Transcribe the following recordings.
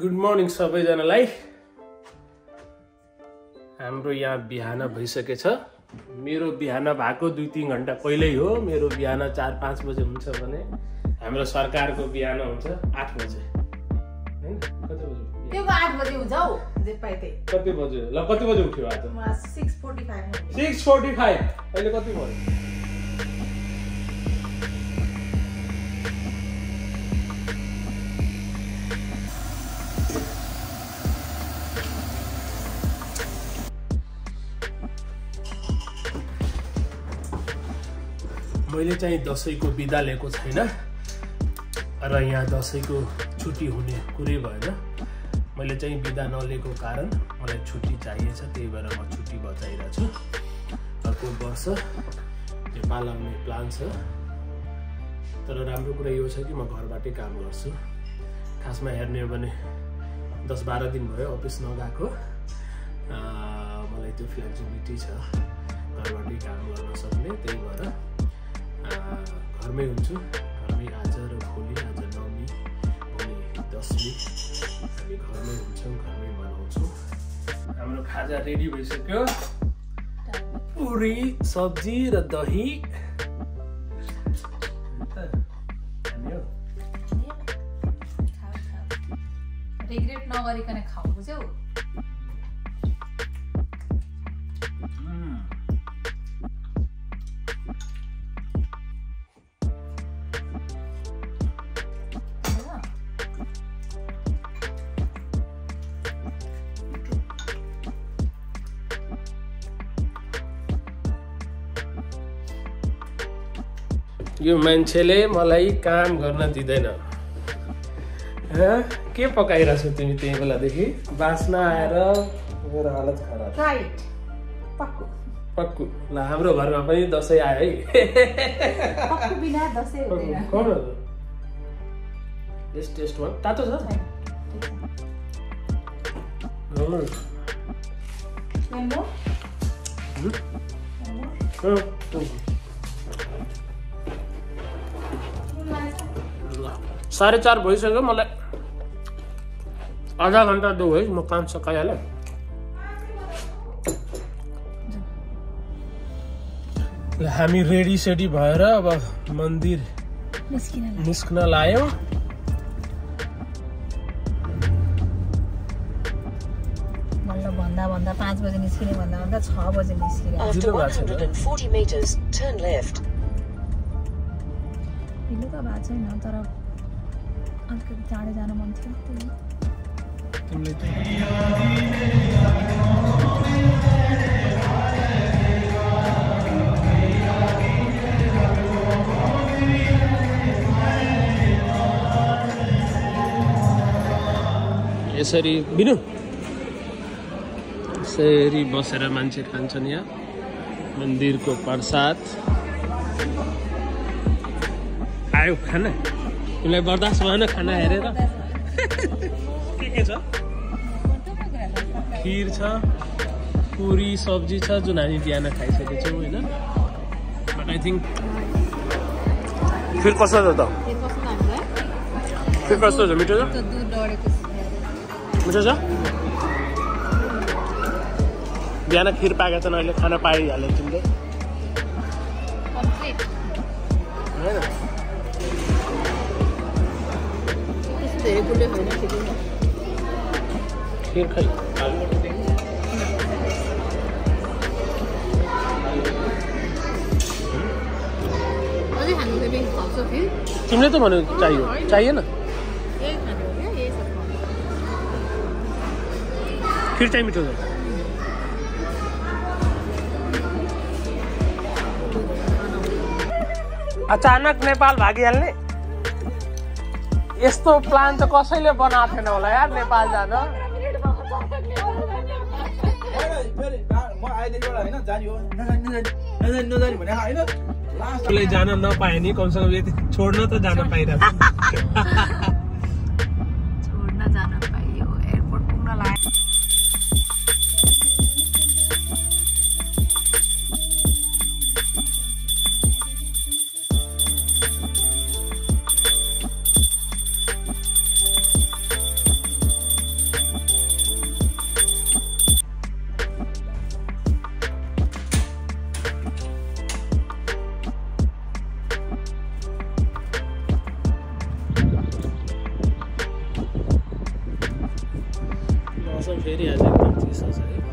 Good morning सबैजनालाई। हाम्रो यहाँ बिहान भइसकेछ। मेरो बिहान भएको 2-3 घण्टा पहिल्यै हो। मेरो बिहान 4-5 बजे हुन्छ भने हाम्रो सरकारको बिहान हुन्छ 8 बजे। हैन कति बजे? त्यो 8 बजे हुन्छ हौ जे पाए त्यै। कति बजे? ल कति बजे उठ्यो आज? म 6:45 उठ्यो। 6:45 अहिले कति भयो? मैले चाहिँ दशैंको बिदा लिएको छैन र यहाँ दशैंको छुट्टी हुने कुरै भएन। मैले चाहिँ बिदा नलिएको कारण मलाई छुट्टी चाहिएछ, त्यही भएर म छुट्टी बचाइरहेको छु। अर्को वर्ष नेपाल आउने प्लान छ, तर राम्रो कुरा यो छ कि म घरबाटै काम गर्छु। खासमा हेर्ने हो भने 10-12 दिन भयो अफिस नगएको। मलाई त्यो फ्लेक्सिबिलिटी छ घरबाटै काम गर्न सक्ने, त्यही भएर घरमै हुन्छु। घरमै आज र भोलि, आज 9 भोलि 10 हामी घरमै हुन्छौँ, घरमै बनाउँछौँ। हाम्रो खाजा रेडी भइसक्यो, पुरी सब्जी र दही। रिग्रेट नगरिकन खाऊ, बुझ्यौ? यो मान्छेले मलाई काम गर्न दिदैन। के पकाइराछौ तिमी त्यही बेलादेखि? बास्ना आएर मेरो हालत खराब। राइट, पक्कु पक्कु। ल हाम्रो घरमा पनि दशैं आयो है। पक्कु बिना दशैं हुँदैन। कोन हो? टेस्ट टेस्ट वान तातो छ। हेलो। हेलो। 4:30 भइसक्यो, मलाई आधा घण्टा दो है, म काम सकाइहालेँ। ल हामी रेडी सेडी भएर अब मन्दिर निस्किन लाग्यौँ। भन्दा 5 बजे निस्किने भन्दा 6 बजे निस्किने। 140 meters turn left। हिँड्नु त भएको छैन, तर जान मन थियो। यसरी बिनु यसरी बसेर मान्छे खान्छन् यहाँ मन्दिरको प्रसाद। आयो खाना? तिमीलाई बर्दाश्त भएन खाना हेरेर? के छ? खीर छ, पुरी सब्जी छ, जुन हामी बिहान खाइसकेछौँ होइन। बट आई थिङ्क खिर कस्तो छ त? खिर कस्तो छ? मिठो छ? मिठो छ? बिहान खिर पाएका छन्, अहिले खाना पाइहाल्यौ तिमीले होइन। खिर खाइ तिमीले त भन्यो चाहियो, चाहिएन? खिर चाहिँ मिठो छ। अचानक नेपाल भागिहाल्ने यस्तो प्लान त कसैले बनाएको थिएन होला यार, नेपाल जान। उसले जान नपाए नि कमसेकम यति छोड्न त जान पाइरहेको। छोड्न जान पाइयो, एयरपोर्ट पुग्न लाग्यो। फेरि आज एकदम चिसो छ है तर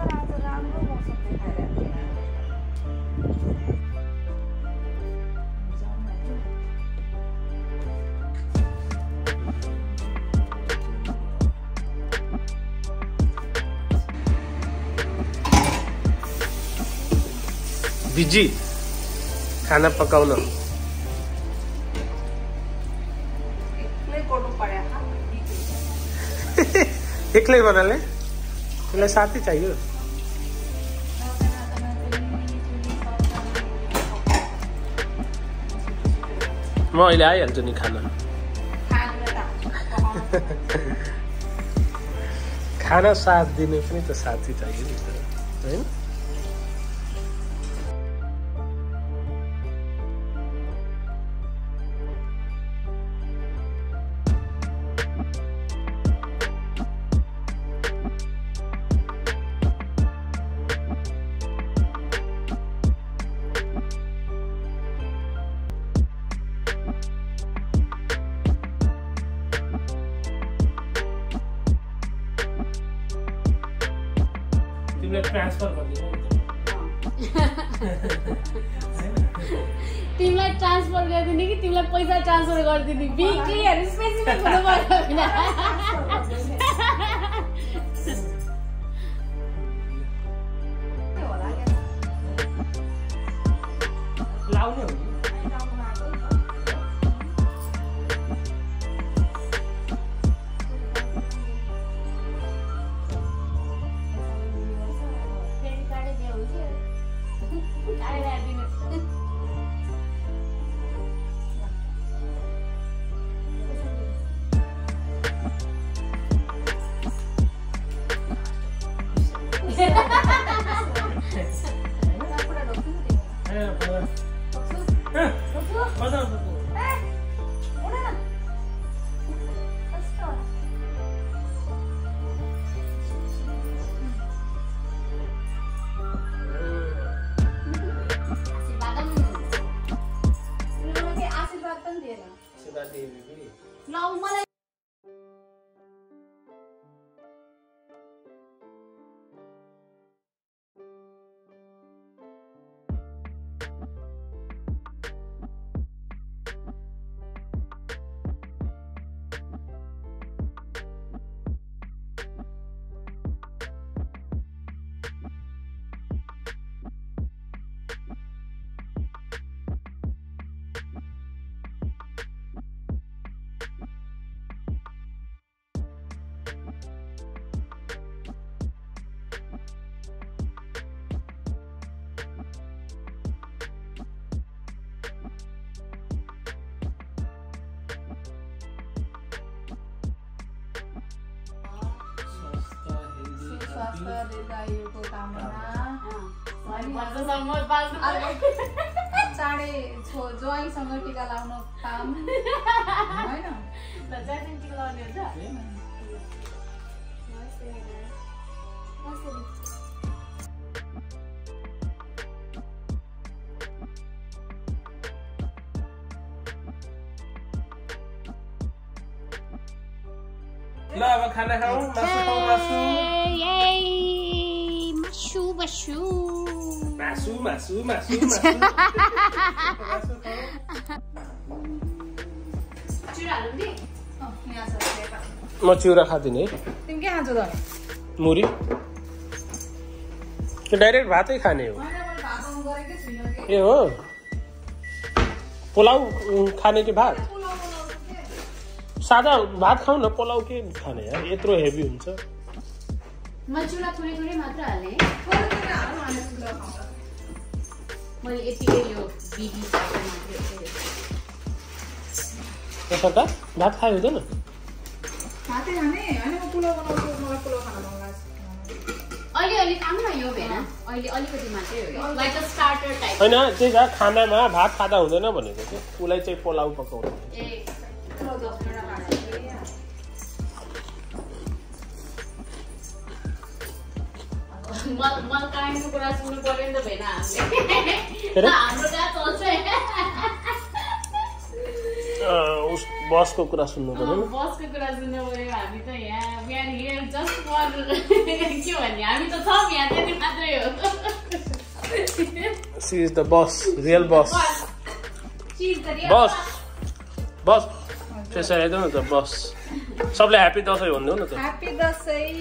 आज राम्रो मौसम देखाइरहेको छ बिजी खाना पकाउन एक्लै बनाले मलाई साथी चाहियो म अहिले आइहाल्छु नि खाना खाना साथ दिने पनि त साथी चाहियो नि त हैन ट्रान्सफर गर्दिनु तिमीलाई ट्रान्सफर गर्दिनु कि तिमीलाई पैसा ट्रान्सफर गर्दिनु बिक्री अनि स्पेसिफिक हुनु पर्दैन लाउने हो खाना खाऊ Mashu Mashu Mashu Mashu Mashu Chura lundi Oh niya sa pa Ma chura khadi ni Tim ke hajo da Muri To direct bhat hi khane ho Ye ho Pulao khane ke bhat Sada bhat khau na pulao ke khane yaar yetro heavy huncha मचुरा थोड़े थोड़े मात्रा हाले थोड़े थोड़े हालौ हाले सुला खाउँदा मैले यति यो बिडी साथै मात्रै त्यसो त भात खाइ हुँदैन भातै खाने हैन म पुलाउ बनाउँछु मलाई पुलाउ खान मन लाग्छ अलि अलि काम न यो हैन अहिले अलिकति मात्रै हो लाइक अ स्टार्टर टाइप हैन त्यही जा खानामा भात खादा हुँदैन भनेको थियो उलाई चाहिँ पुलाउ पकाउनु ए पुलाउ दफ्तरा खाना मल काइन्ड को कुरा सुन्नु पर्यो नि त भएन हामीले हाम्रो त चल्छ उस बस को कुरा सुन्नु पर्यो बस को कुरा सुन्नु पर्यो हामी त यहाँ we are here just for के भन्ने हामी त छौ यहाँ त्यति मात्रै हो she is the boss real boss she is the real boss बस त्यसै हैन त बस सबले ह्यापी दशैं भन्नु न त happy Dashain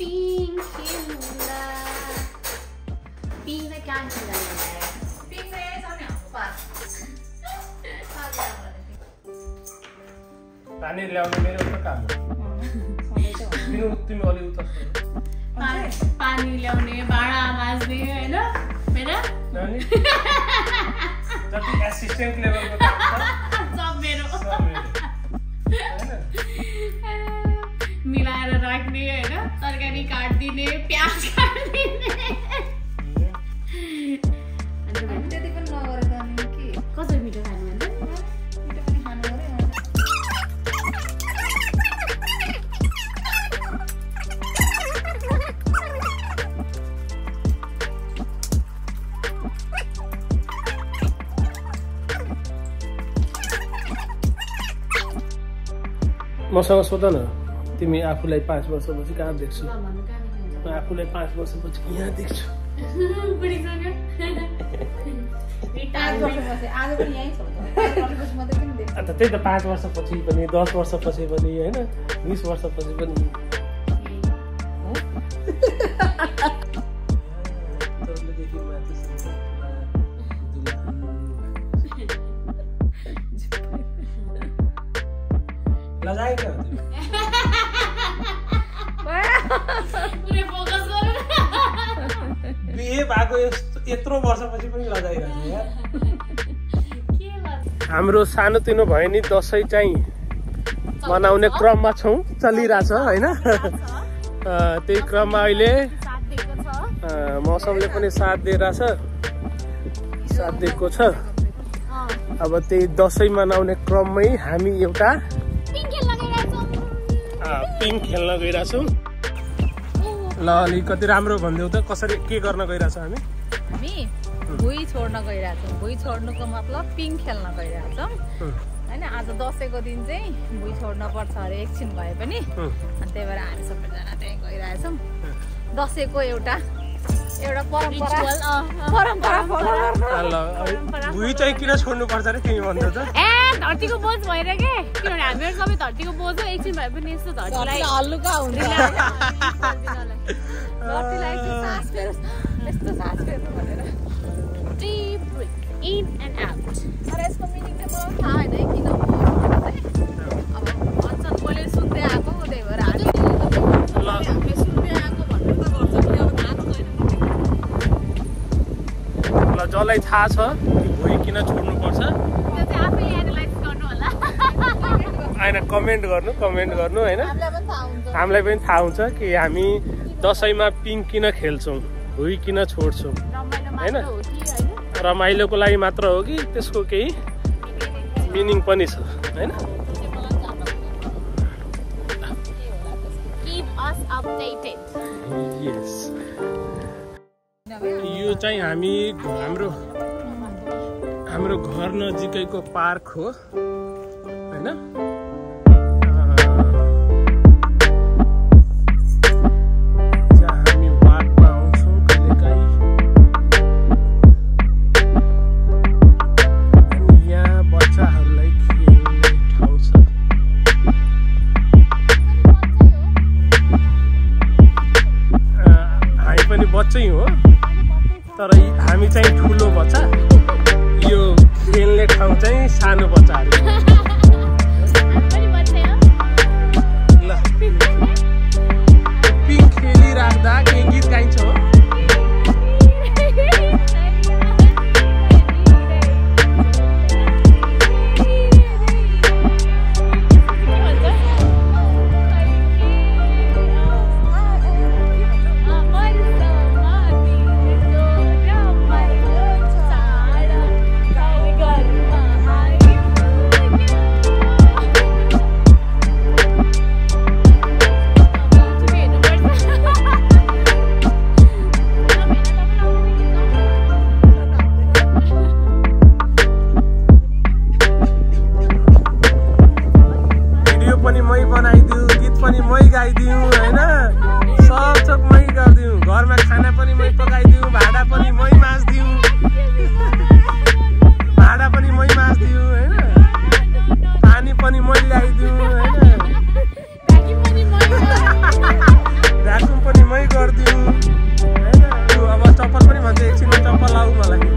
Pink Hula. Pink can't do that. Pink is on your pass. Pani leaving me on the camera. You to all you Pani leaving Bada was there, you know? Better? The assistant level. Stop me. Milaera rakne hai na tarkari kaat dine pyaz kaat dine ani tete pani nagarda ni ke kasari mito khanu bhanne mito pani khanu gare masanga soda na तिमी आफुलाई 5 वर्षपछि कहाँ देख्छौ ल भन्नु कहाँ देख्छौ म आफुलाई 5 वर्षपछि यहाँ देख्छु बुढी सके रिटायर भएपछि आज पनि यही छ त त्यही त 5 वर्षपछि पनि 10 वर्षपछि पनि हैन 20 वर्षपछि पनि लगाएका पुरै फोकस गर्नु बिहे भएको यत्रो वर्षपछि पनि लगाइराख्यो यार के गर्छ हाम्रो सानो तिनो भयो नि दशै चाहिँ मनाउने क्रममा छौ चलिराछ हैन त्यही क्रममा अहिले साथ दिएको छ मौसमले पनि साथ दिइराछ साथ दिएको छ अब त्यही दशै मनाउने क्रममै हामी एउटा पिङ खेल्न गइराछौ पिङ खेल्न गइराछौ लाली कति राम्रो भन्देउ त कसरी के गर्न गइराछ हामी भुई छोड्नुको मतलब पिङ खेल्न गइराछ हैन आज दशैको दिन चाहिँ भुई छोड्न पर्छ अरे एकछिन भए पनि अनि त्यही भएर हामी सबैजना त्यही गइराछौं दशैको एउटा परम्परा फलो गर्न भुई चाहिँ किन छोड्नु पर्छ रे तिमी भन्दै त ए धरतीको बोझ भएर के किनभने हामीहरु सबै धरतीको बोझ हो एकछिन भए पनि यस्तो धरतीलाई हल्लुका हुन्छ धरतीलाई सास फेर्छ यस्तो सास फेर्नु भनेर deep breath in and out अरे यसको मिनिङ त मलाई थाहा हैन किन अब अचल बोले सुन्दै आको त्यही भएर हामी ल सुन्दै आको भन्नु त गर्छ कि अब थाहा छैन ल जसलाई थाहा छ कि भुई किन छोड्नु पर्छ त्यो चाहिँ आफै एनालाइज गर्नु होला हैन कमेन्ट गर्नु हैन हामीलाई पनि थाहा हुन्छ कि हामी दशैंमा पिङ किन खेल्छौं भुई किन छोड्छौं हैन रमाइलोको लागि मात्र हो कि त्यसको केही मिनिङ पनि छ हैन keep us updated yes यो चाहिँ हामी हाम्रो घर नजिकैको पार्क हो हैन बच्चै हो तर हामी चाहिँ ठुलो बच्चा यो खेल्ने ठाउँ चाहिँ सानो बच्चाहरु मई बनाइदिउँ, गीत पनि मई गाइदिउँ हैन, सब सब मई गर्दिउँ, घरमा खाना पनि मई पकाइदिउँ, भाडा पनि मई माझदिउँ, भाडा पनि मई माझदिउँ हैन, पानी पनि मई ल्याइदिउँ हैन, भ्याकुम पनि मई गर्दिउँ हैन। अब चप्पल पनि भन्छ, एकछिनमा चप्पल लाऊ मलाई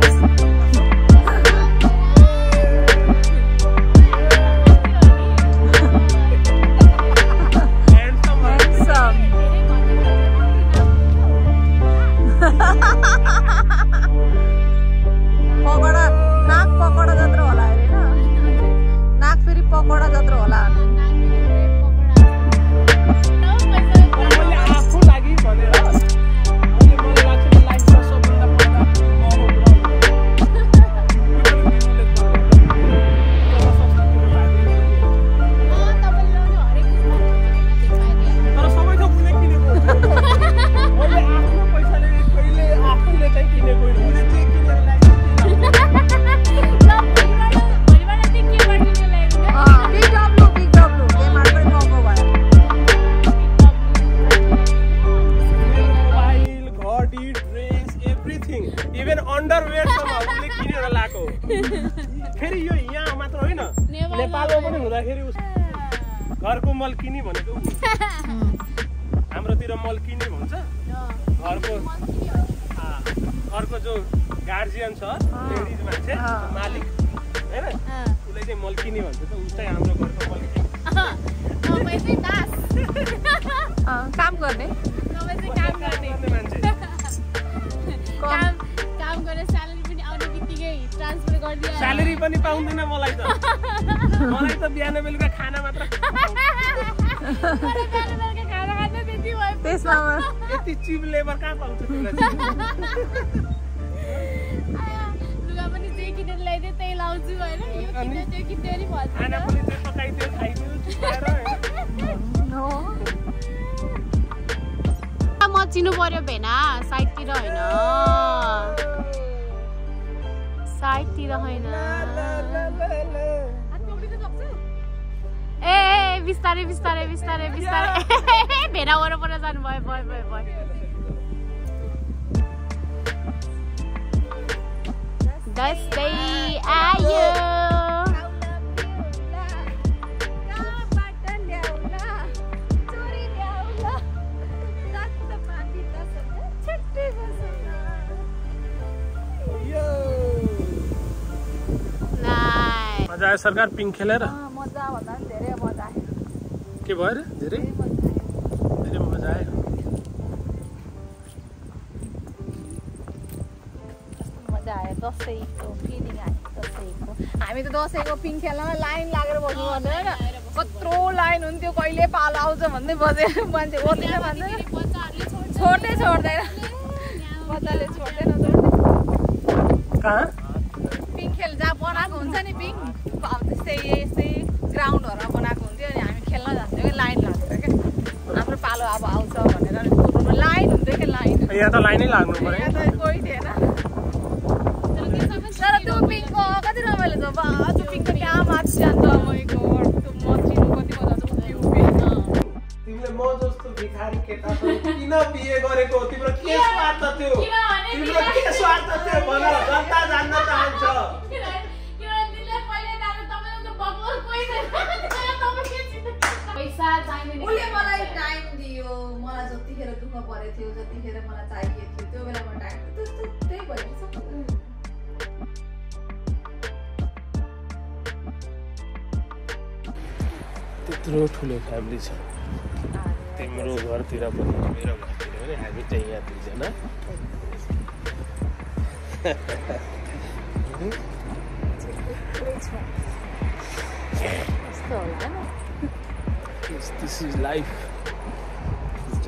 चिन्नु पर्यो भेना साइडतिर हैन, साइडतिर हैन। ए बिस्तारै बिस्तारै बिस्तारै बिस्तारै भेना वरपर जानु भयो भयो भयो। दशैं आयो जाय सरकार पिंक खेलेर मजा भन्दा नि धेरै मजा आयो। के भयो रे? धेरै धेरै मजा आयो। मजा आयो, दशैंको फिलिङ आयो दशैंको। हामी त दशैंको पिंक खेल्नमा लाइन लागेर बस्नु भन्दै हैन, कत्रो लाइन हुन्थ्यो, कहिले पालो आउँछ भन्दै बजे मान्छे ओर्लिन भन्दै बच्चाहरुले छोड्दै छोड्दैन, बच्चाले छोड्दैन छोड्दैन। कहाँ पिंक खेल जा बनाएको हुन्छ नि, पिंक यस्तै ग्राउन्डहरूमा बनाएको हुन्थ्यो अनि हामी खेल्न जान्थ्यौँ कि लाइन लाग्थ्यो क्या, हाम्रो पालो अब आउँछ भनेर लाइन हुन्थ्यो क्या, लाइन। यहाँ त लाइनै लाग्नु पर्यो, यहाँ त कोही थिएन। तर त्यो पिङको कति रमाइलो छ, त्यो पिङ त क्या माथि जान्छ, महीको त्यो मचिनु कति मजा आउँछ। तिमीले म जस्तो भिखारी केटा किन बिहे गरेको, तिम्रो के स्वार्थ थियो, तिम्रो के स्वार्थ थियो भन, जनता जान्न चाहन्छ। उले मलाई टाइम दियो, मलाई जतिखेर दुःख परेको थियो, जतिखेर मलाई चाहिएको थियो त्यो बेलामा टाइम दियो, त्यही भइसक्यो। त्यत्रो ठुलो फ्यामिली छ, तिम्रो घरतिर पनि मेरो घरतिर पनि, हामी चाहिँ यहाँ दुईजना। This is life.